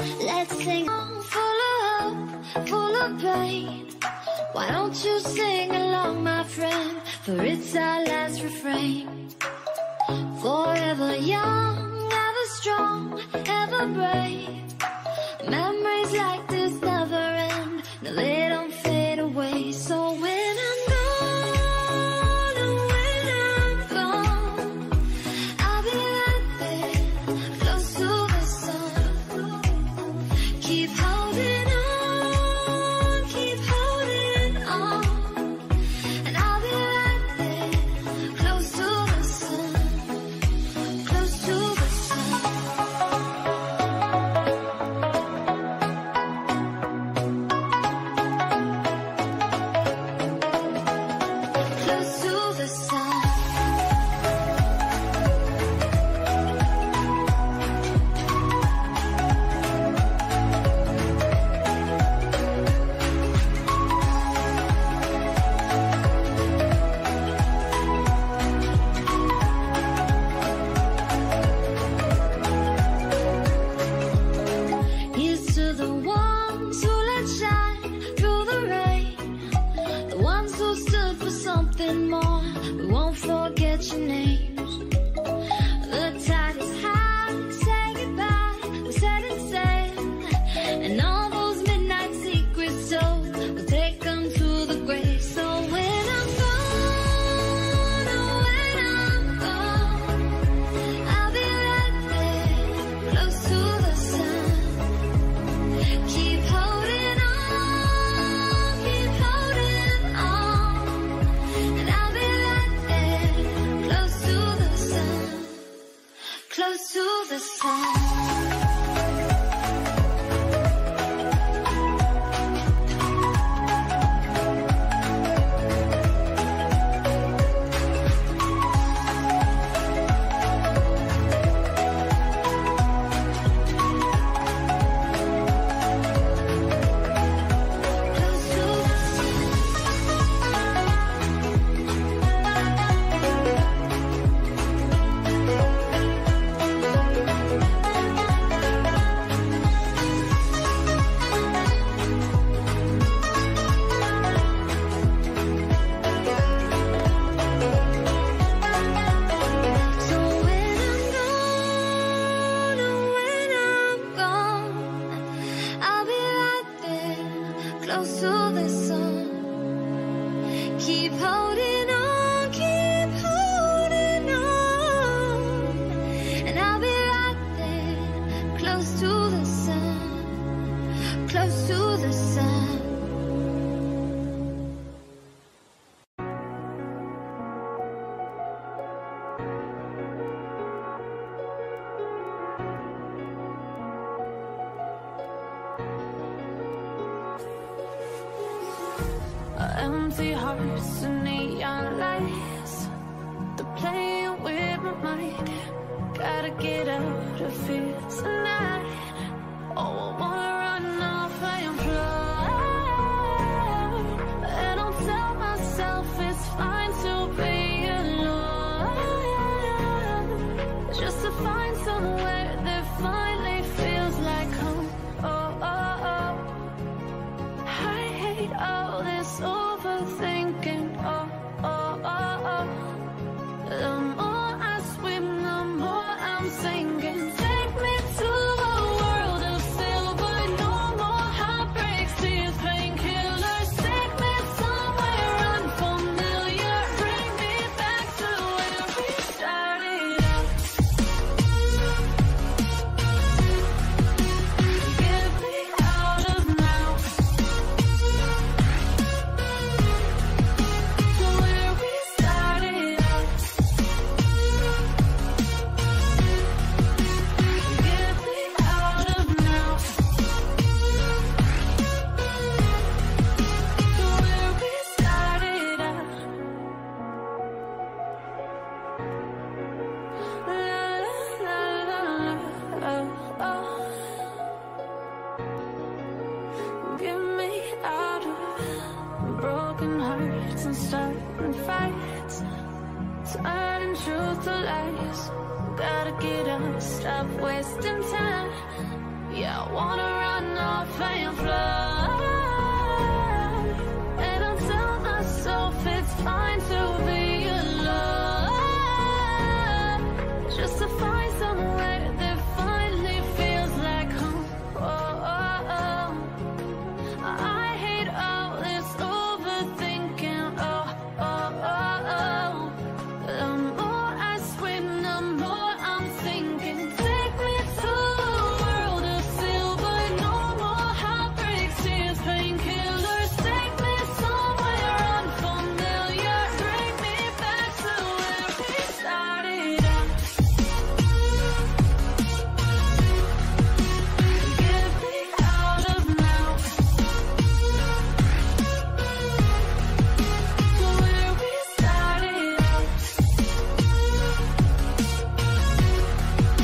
Let's sing. I'm full of hope, full of pain. Why don't you sing along, my friend? For it's our last refrain. Forever young, ever strong, ever brave. Memories like this never end. Now they don't fade away. So when I'm gone and when I'm gone, I'll be right there, close to the sun. Keep holding on, keep holding on, and I'll be right there, close to the sun, close to the sun. Empty hearts and neon lights, they're playing with my mind. Gotta get out of here tonight. Oh, I wanna run off and fly. And I'll tell myself it's fine to be alone, just to find somewhere that finally feels like home. Oh, oh, oh, I hate all this overthinking, oh, oh, oh, oh. The more I swim, the more I'm sinking. Take me to a world of silver, no more heartbreaks, tears, painkillers. Take me somewhere unfamiliar, bring me back to where we started out. Get me out of now. Turning truth to lies. Gotta get up, stop wasting time. Yeah, I wanna run off and fly, and I'll tell myself it's fine to be alone, just to find somewhere that finally feels like home. Oh, oh, oh. I hate all this overthinking. Oh, oh, oh, oh. The more I swim, the more I'm thinking. Take me to a world of silver, no more heartbreaks, tears, painkillers. Take me somewhere unfamiliar, bring me back to where we started out. Get me out of now, to where we started out. Get me out of now, to where we started out. Gonna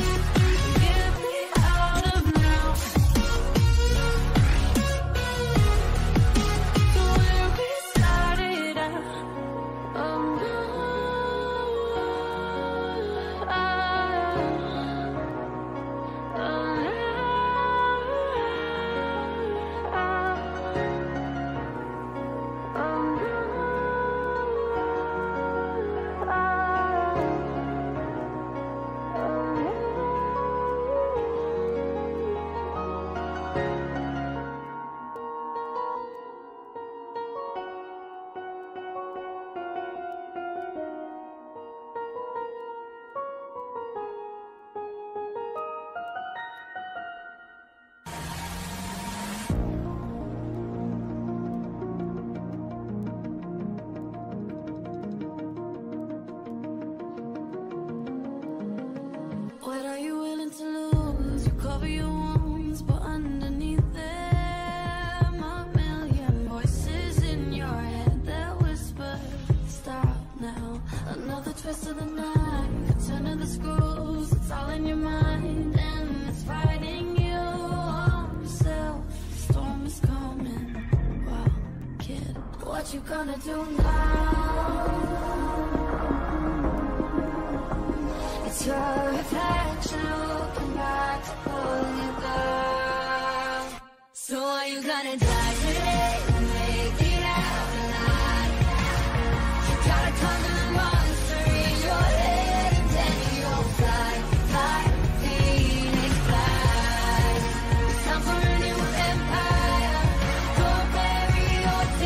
do now? It's your reflection looking back to pulling you down. So are you gonna die today or make it out alive? You gotta come to the monster in your head, and then you'll fly, fly, Phoenix, fly. It's time for a new empire. Go bury your demons.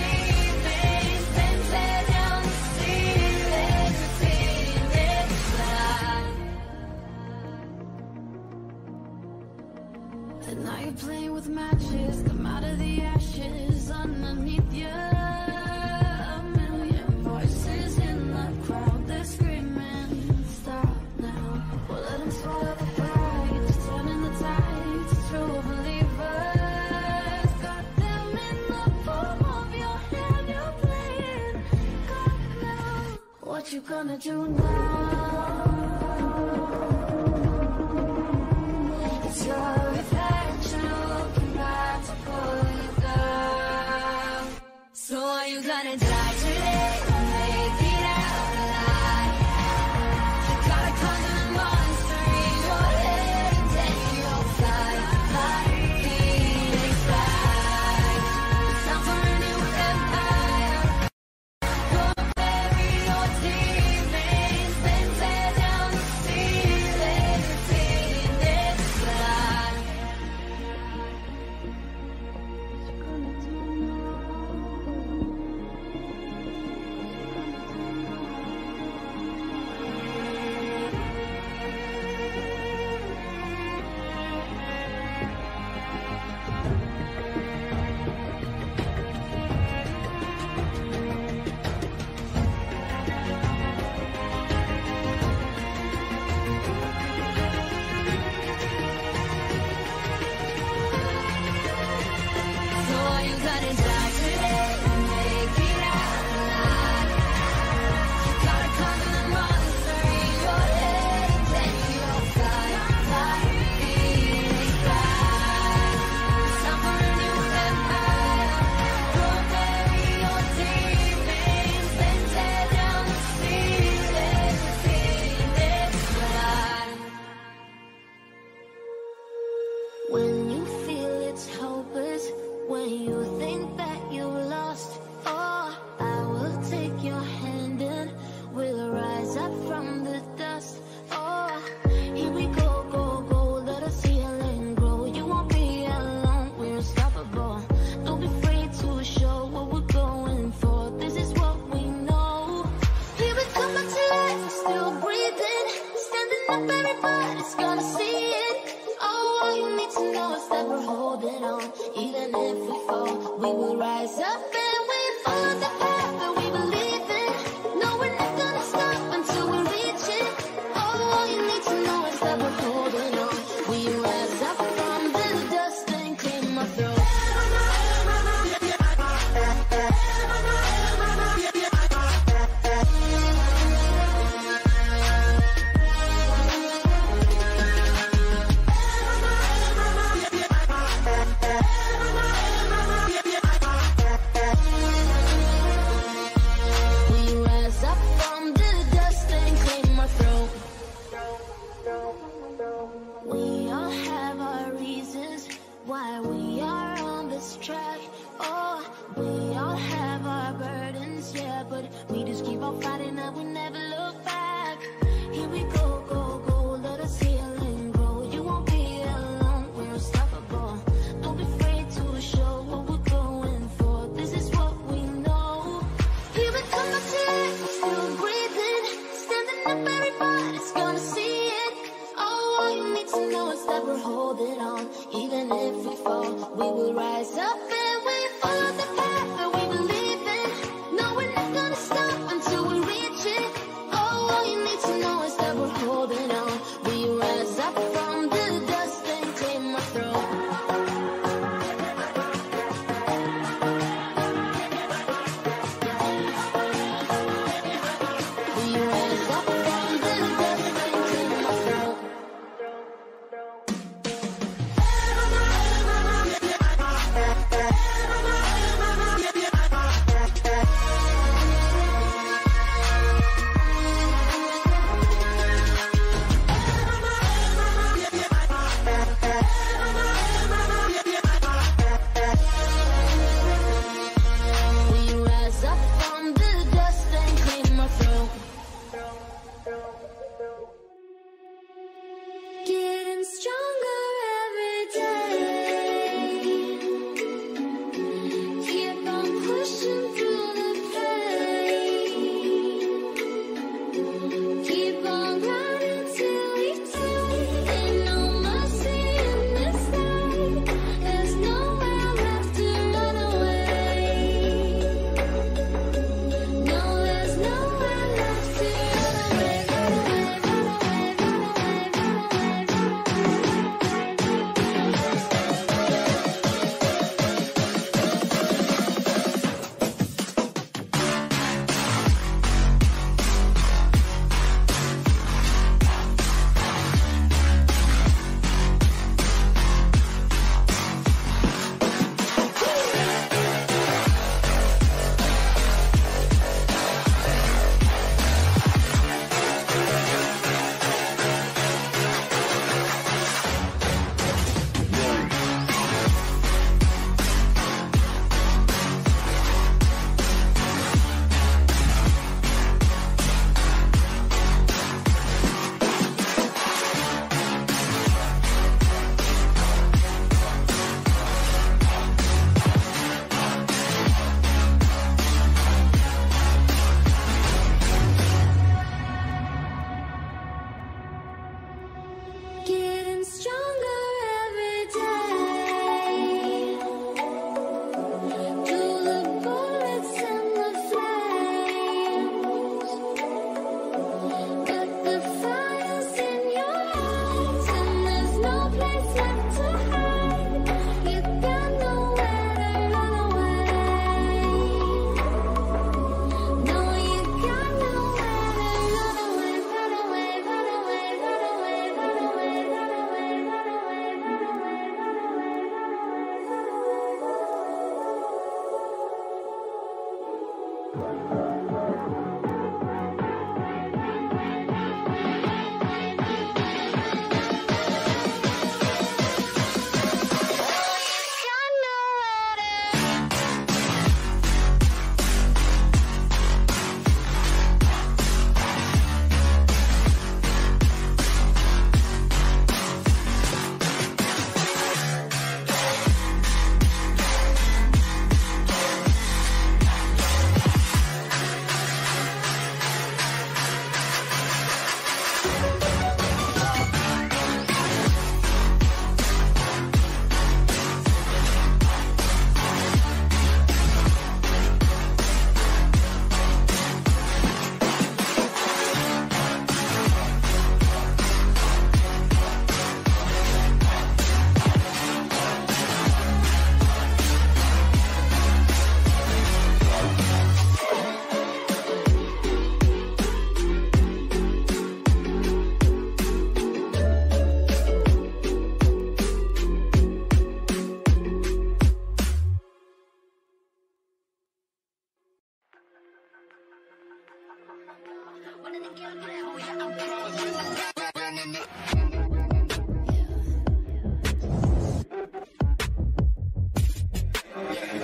Playing with matches, come out of the ashes underneath you. A million voices in the crowd, they're screaming, stop now. We'll let them swallow the pride, just turning the tide to true believers. Got them in the palm of your hand, you're playing God now. What you gonna do now? It's your gonna die today or make it out alive. You gotta conquer the monster in your head, and then you'll fly, fly, Phoenix, fly. It's time for a new empire. Go bury your demons and tear down you think that you lost, oh, I will take your hand and we'll rise up from the dust. Oh, here we go, go, go, let us heal and grow. You won't be alone, we're unstoppable. Don't be afraid to show what we're going for. This is what we know. Here we come back to life, we're still breathing. Standing up, everybody's gonna see it. Oh, all you need to know is that we're holding on. Even if we fall, we will rise up and we follow the path that we believe in. No, we're not gonna stop until we reach it. Oh, all you need to know is that we're holding on. We rise up from the dust and clean my throat.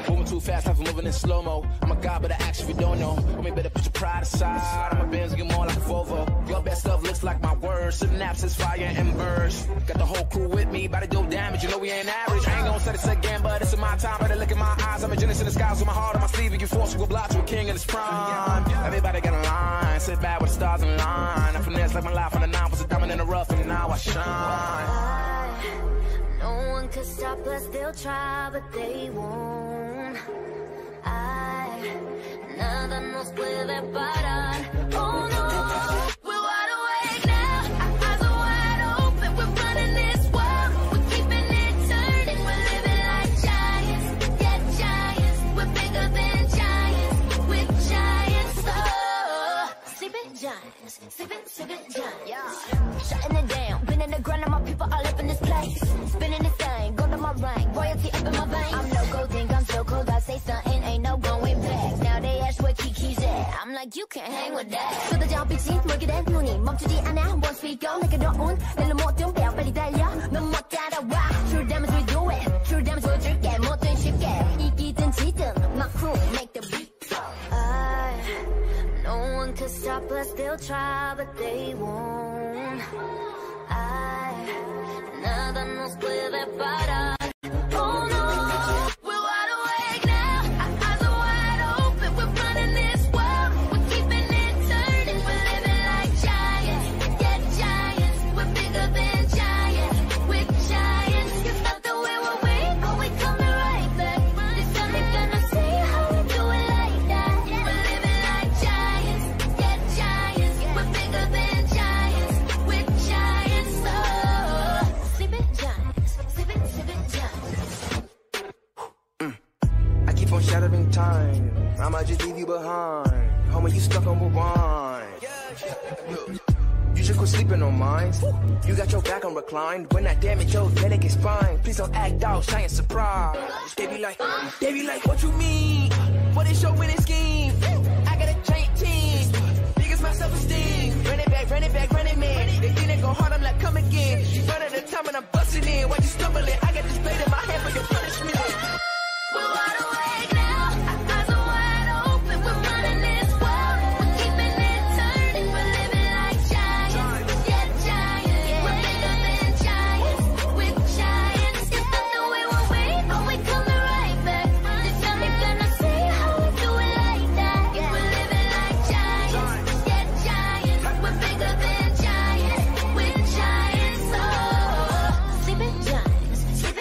Moving too fast, like I'm moving in slow-mo. I'm a god, but I actually don't know. I mean, better put your pride aside. I'm a Benz, get more like a Volvo. Your best stuff looks like my words. Synapses, fire, and burst. Got the whole crew with me, about to do damage. You know we ain't average. I ain't gonna say this again, but it's in my time. Better look in my eyes. I'm a genius in the skies with my heart on my sleeve. You can force to go block to a king in his prime. Everybody got a line. Sit back with the stars in line. I finesse like my life on the nine. Was a diamond in the rough, and now I shine. No one could stop us. They'll try, but they won't. Nada nos puede parar. Oh no. Shutting it down, been in the ground and my people all up in this place. Spinning this thing, go to my ring, royalty up in my veins. I'm loco, think I'm so cold, I say something, ain't no going back. Now they ask where Kiki's at, I'm like, you can't hang with that. So the job is in, work it out, money, 멈추지 않아, once we go. 내가 너온, 내려 모든 배야, 빨리 달려, 넌 못 따라와. True damage, we do it, true damage, 보여줄게, 뭐든 쉽게. 이기든 지든, my crew, make the beat. To stop us, they'll try, but they won't. Nada nos puede parar. Oh no. We're wide awake now. Our eyes are wide open. We're running this world. We're keeping it turning. We're living like giants. Yeah, giants. We're bigger than giants. We're giants. It's not the way we're waiting, but we're coming right back. This time they're gonna see how we do it like that. We're living like giants. I'm shattering time. I might just leave you behind. Homie, you stuck on rewind. You should quit sleeping on mine. You got your back on recline. When I damage your headache is fine. Please don't act out, shy and surprise. They be like, what you mean? What is your winning scheme? I got a giant team. Big as my self-esteem. Run it back, run it back, run it, man. They think they go hard, I'm like, come again. You run out of time and I'm busting in. Why you stumbling? I got this blade in my hand for your punishment. We're wide awake now, our eyes are wide open. We're running this world, we're keeping it turning. We're living like giants, yeah, giants. We're bigger than giants, we're giants. It's not the way we're waiting, but we're coming right back. This time they're gonna see how we do it like that. We're living like giants, yeah, giants. We're bigger than giants, we're giants. Oh, sleeping giants.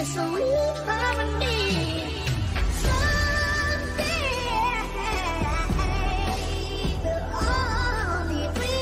a sweet harmony. Someday we'll all be free.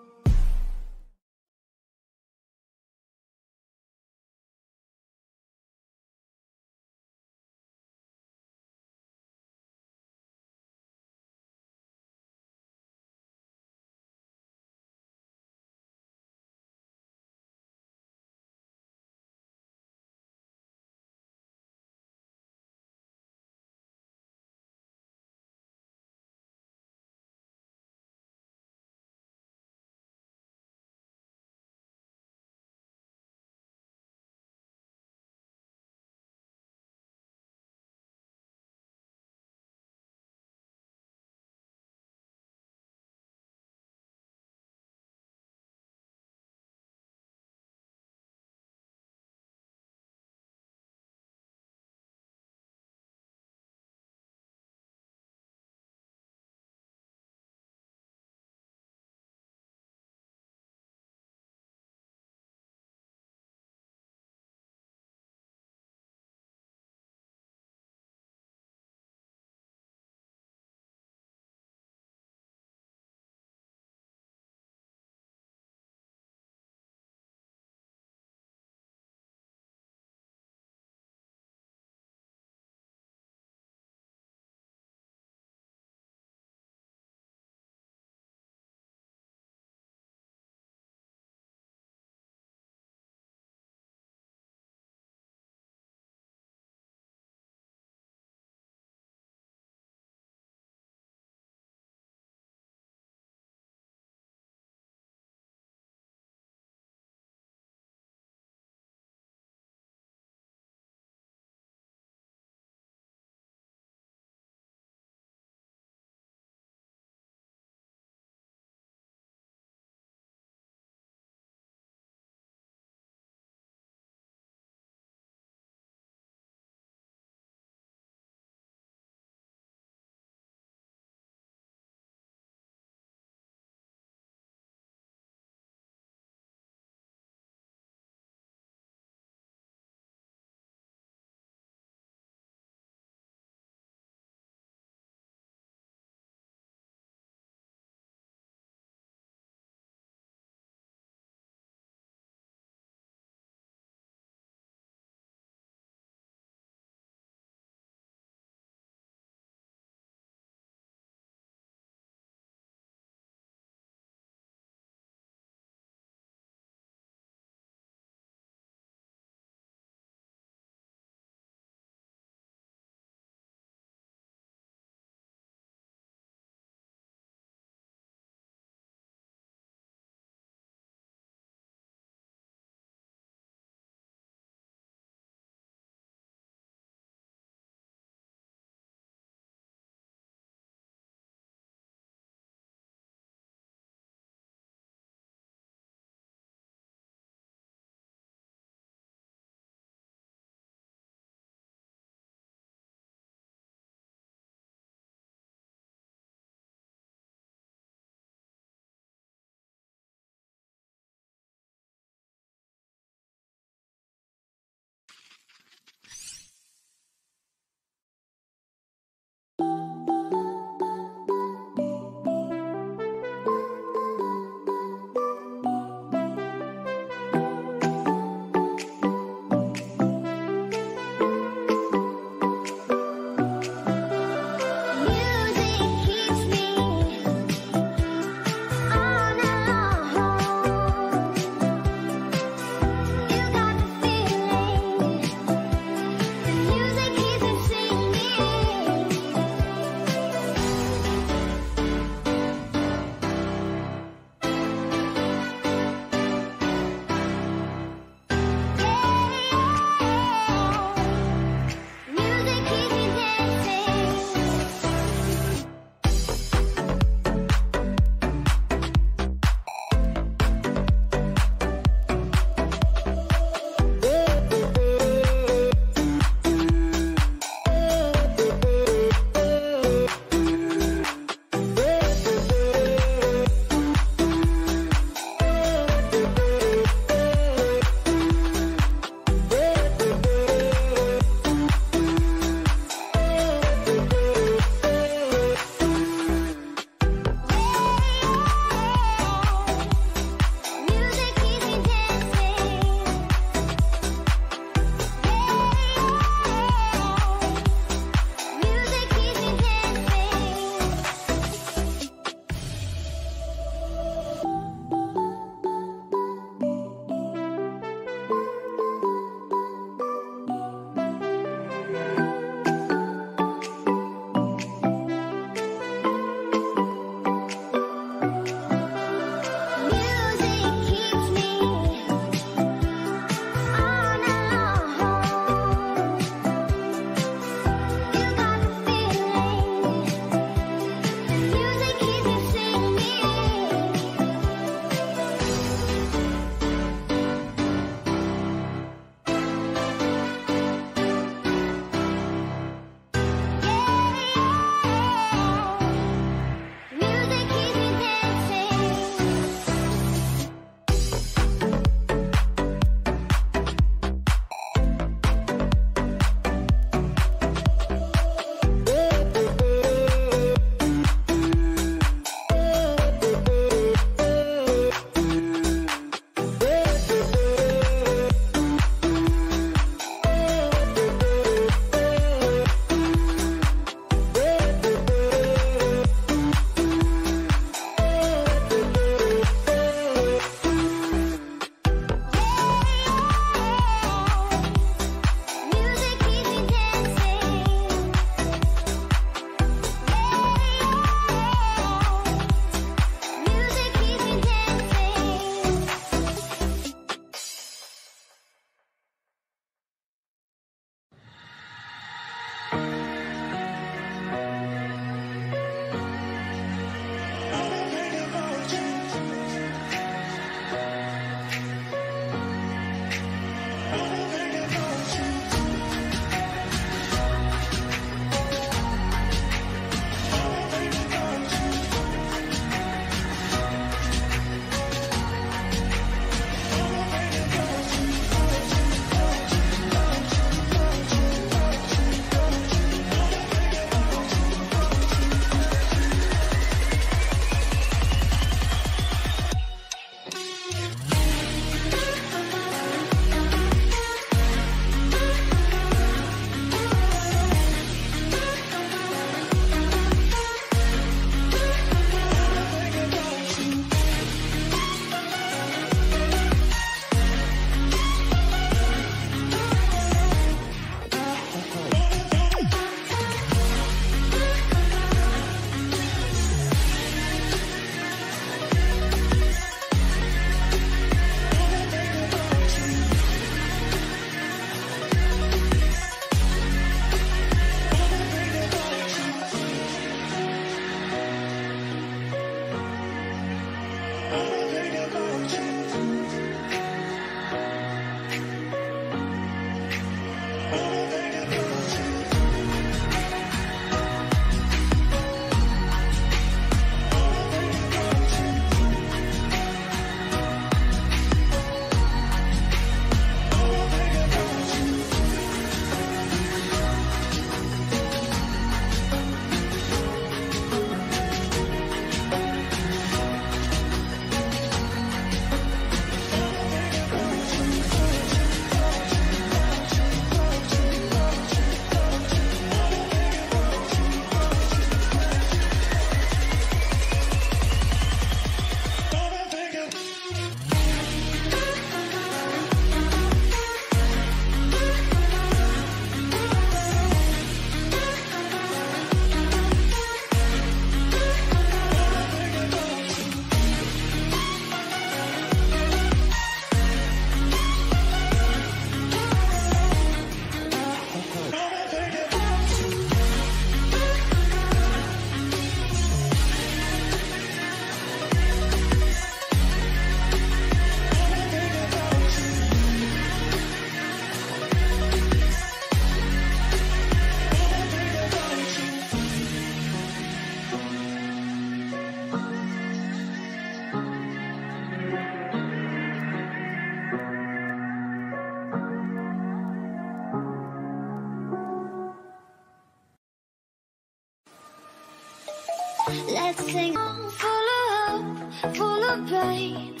Let's sing. I'm full of hope, full of pain.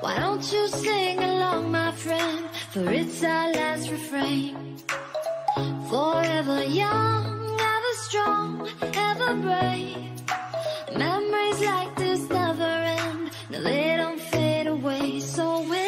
Why don't you sing along, my friend? For it's our last refrain. Forever young, ever strong, ever brave. Memories like this never end. No, they don't fade away. So when I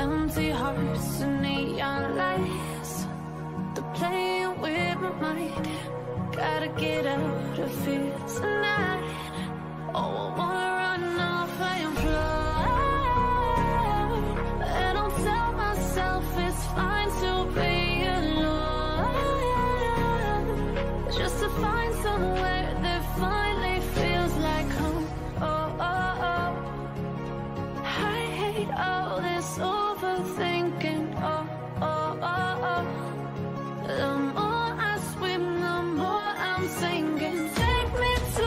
empty hearts and neon lights, they're playing with my mind. Gotta get out of here tonight. Oh, I wanna run off and fly. And I'll tell myself it's fine to be alone, just to find somewhere that finally feels like home. Oh, oh, oh, I hate all this overthinking, oh, oh, oh, oh. The more I swim, the more I'm sinking. Take me to a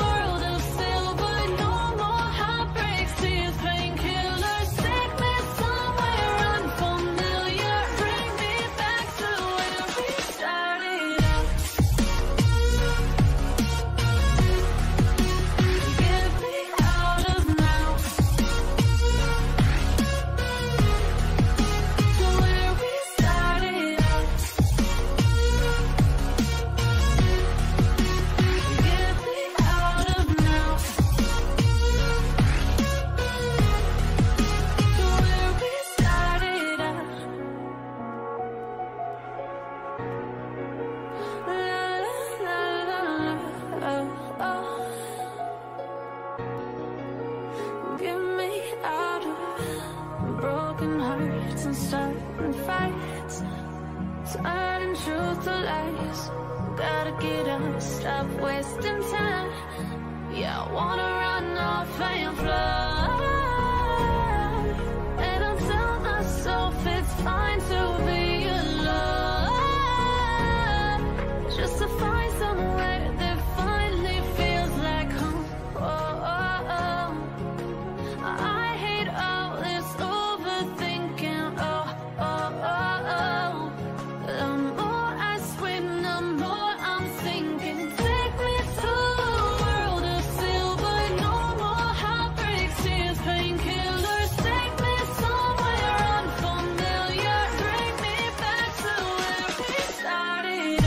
world of silver, no more heartbreaks, tears, painkillers. Take me somewhere unfamiliar, bring me back to where we started out. Get me out of now, to where we started out. Get me out of now, to where we started out. La la la la la, oh, oh. Get me out of broken hearts and starting fights, turning truth to lies. Gotta get up, stop wasting time. Yeah, I wanna run off and fly, and I'll tell myself it's fine to be alone, just to find somewhere that finally feels like home. Oh, oh, oh. I hate all this overthinking. Oh, oh, oh, oh. The more I swim, the more I'm sinking. Take me to a world of silver, no more heartbreaks, tears, painkillers. Take me somewhere unfamiliar, bring me back to where we started out. Get me out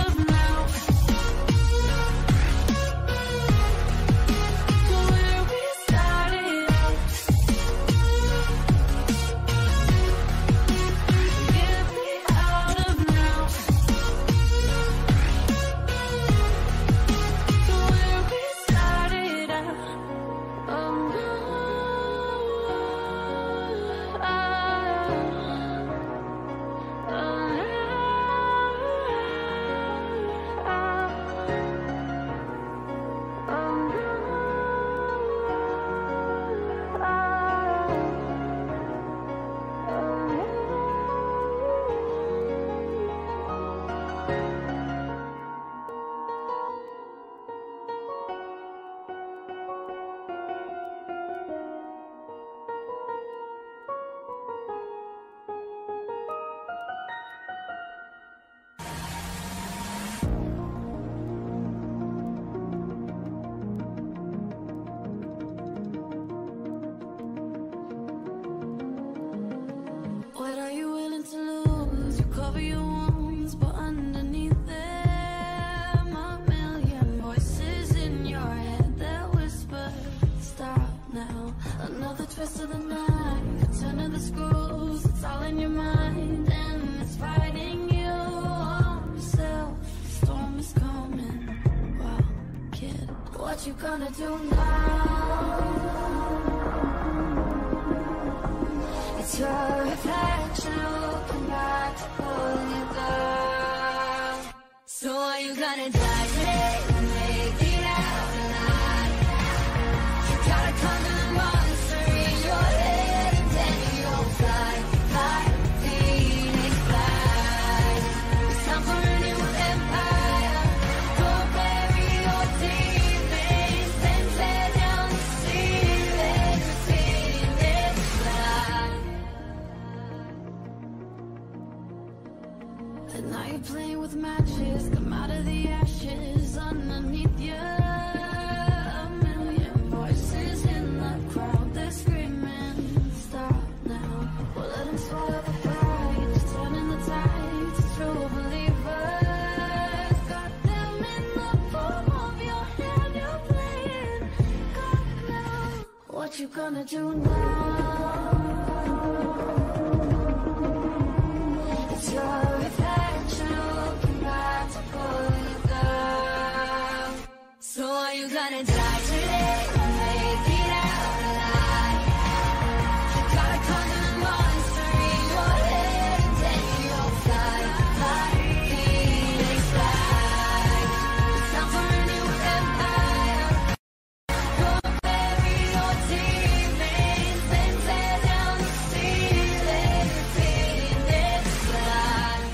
of now, to where we started out. Get me out of now, to where we started out. What are you willing to lose? You cover your wounds, but underneath them a million voices in your head that whisper, stop now. Another twist of the knife, the turn of the screws, it's all in your mind and it's fighting you on yourself. The storm is coming, wow, kid, what you gonna do now? It's your reflection looking back to pull you down. So are you gonna die today and make it out alive? You gotta conquer the monster in your head, and then you'll fly, fly, phoenix, fly. It's time for a new empire. Go bury your demons and tear down the ceiling, the phoenix fly. And now you're playing with matches, come out of the ashes underneath you. A million voices in the crowd, they're screaming, stop now. Well, let them swallow the pride, just turning the tide to true believers. Got them in the palm of your hand, you're playing God now. What you gonna do now? It's your reflection looking back to pull you down. So are you gonna die today or make it out alive? You gotta conquer the monster in your head, and then you'll fly, fly, phoenix, fly. It's time for a new empire. Go bury your demons and tear down the ceiling, phoenix fly.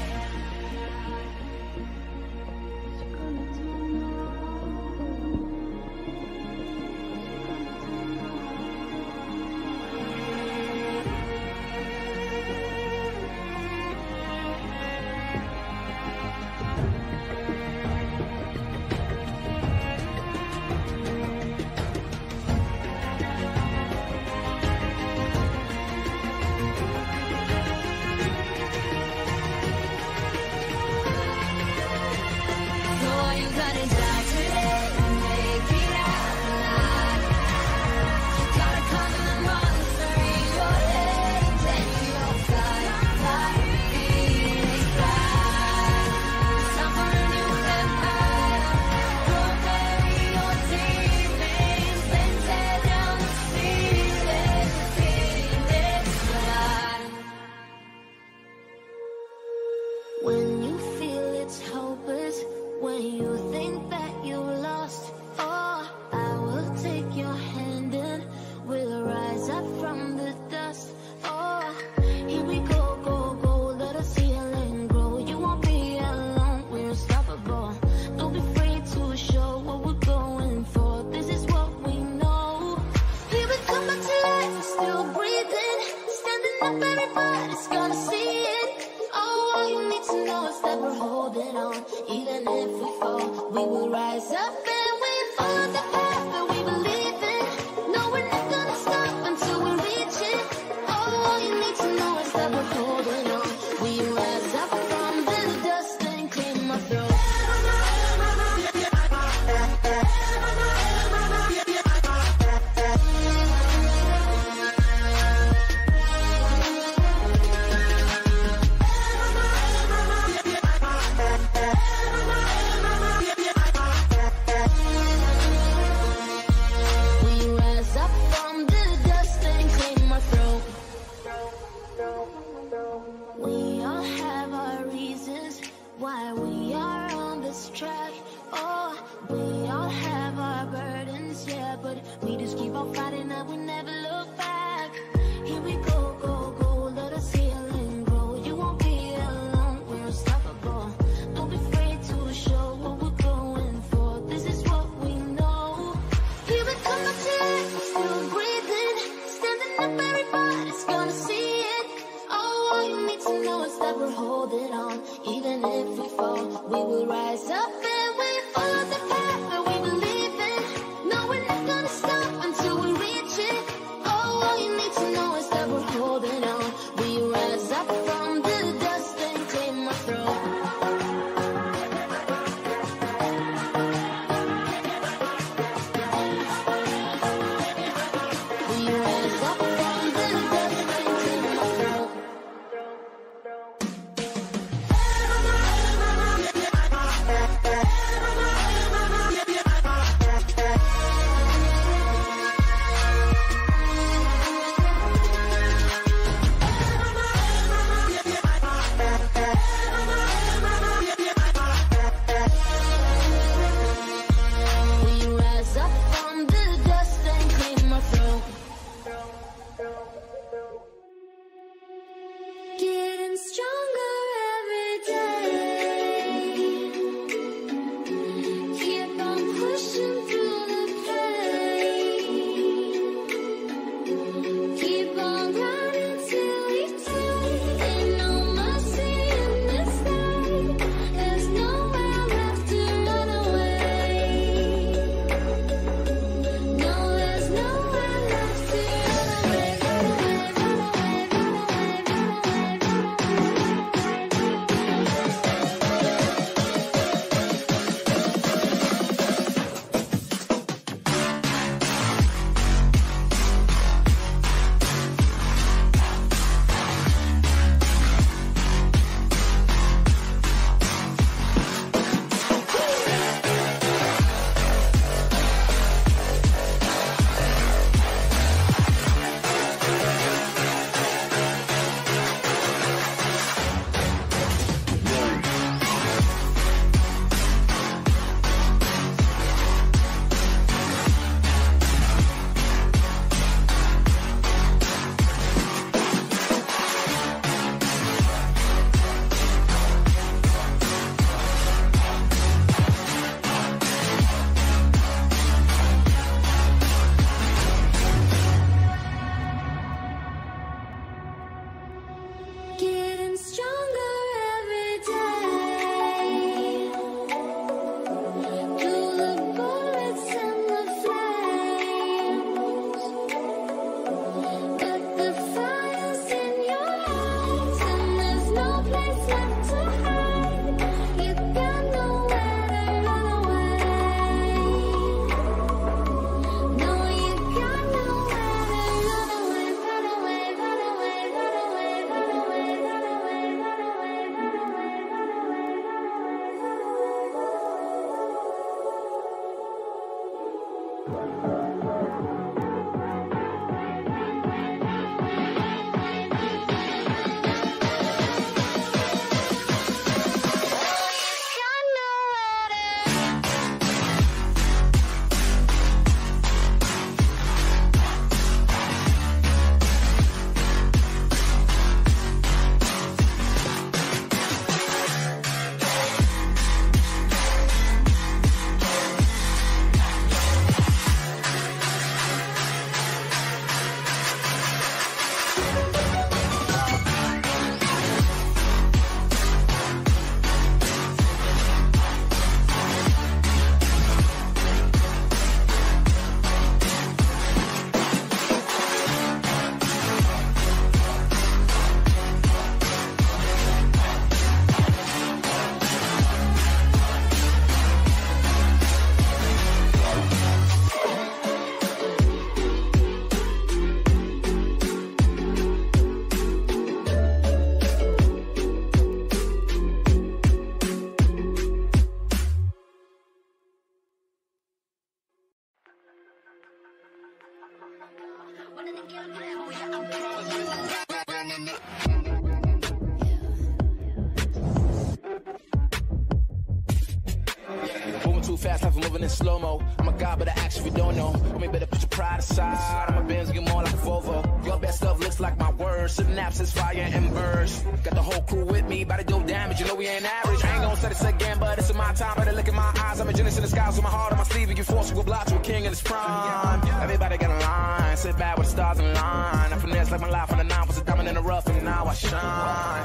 moving in slow-mo. I'm a god, but I actually don't know. I mean, better put your pride aside. My bands get more like a Volvo. Your best stuff looks like my words. Synapses, fire, and burst. Got the whole crew with me, about to do damage. You know we ain't average. I ain't gonna say this again, but it's in my time. Better look in my eyes. I'm a genius in the skies with my heart on my sleeve. And you force to go block to a king in his prime. Everybody got a line. Sit back with the stars in line. I finesse like my life on the nine. Was a diamond in the rough, and now I shine.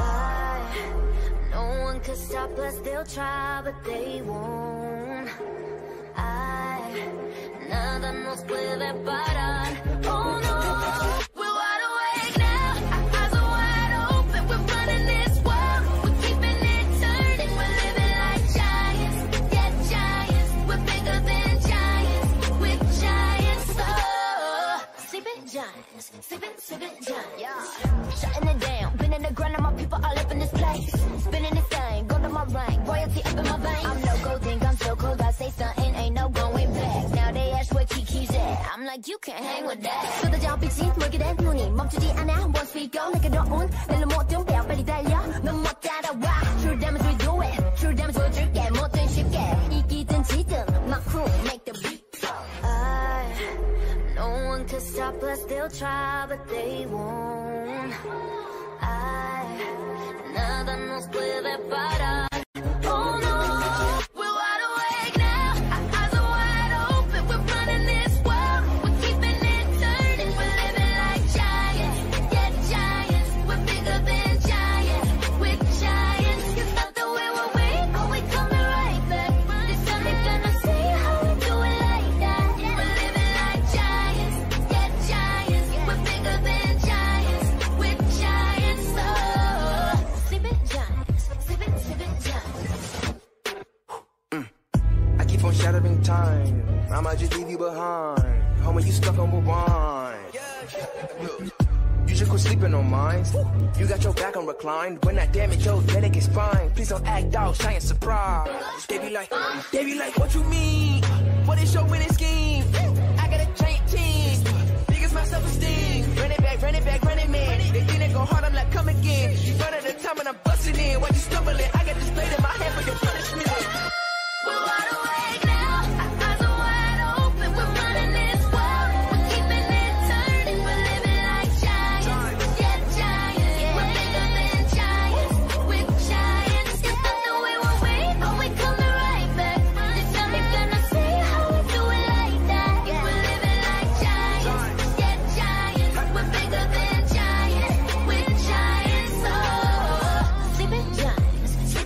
No one could stop us, they'll try, but they won't. Nada nos puede parar, oh no. Sippin' giant, shutting it down, been in the ground and my people all up in this place. Spinning this thing, gold in my ring, royalty up in my veins. I'm no gold, think I'm so cold, I say something, ain't no going back. Now they ask where Kiki's at, I'm like, you can't hang with that. So the job is cheap, make it at noonie, 멈추지 않아, once we go, 내게 너온, 내일로 모든 배야, 빨리 달려, 넌 못 따라와. True damage we do it, true damage we'll 줄게, 뭐든 쉽게, 이기든 지든, my crew make the beat. No one could stop us, they'll try, but they won't. Nada nos puede parar. Oh no, we're wide awake now. Our eyes are wide open, we're running this world. We're keeping it turning, we're living like giants. Yeah, giants, we're bigger than giants. We're giants, it's not the way we're weak, but we're coming right back. This time they're gonna see how we do it like that. We're living like giants, yeah, giants. We're bigger than giants, we're giants. Oh, sippin' giants. I keep on shattering time. I might just leave you behind. Homie, you stuck on rewind. You just quit sleeping on mines. You got your back on reclined. When I damage your headache is fine. Please don't act out, shine surprise. They be like, what you mean? What is your winning scheme? I gotta change teams. Biggest my self-esteem. Run it back, run it back, run it, man. They think they go hard, I'm like, come again. You run out of time and I'm busting in. Why you stumbling? I got this blade in my hand for your punishment. We're wide awake now. Our eyes are wide open. We're running this world. We're keeping it turning. We're living like giants. Yeah, giants. We're bigger than giants. We're giants. It's not the way we're weak, but we're coming right back. This time they're gonna see how we do it like that. We're living like giants. Yeah, giants. We're bigger than giants. We're giants. Oh, sleeping giants.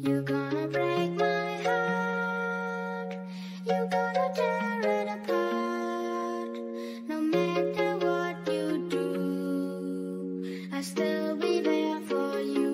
You're gonna break my heart. You're gonna tear it apart. No matter what you do, I still be there for you.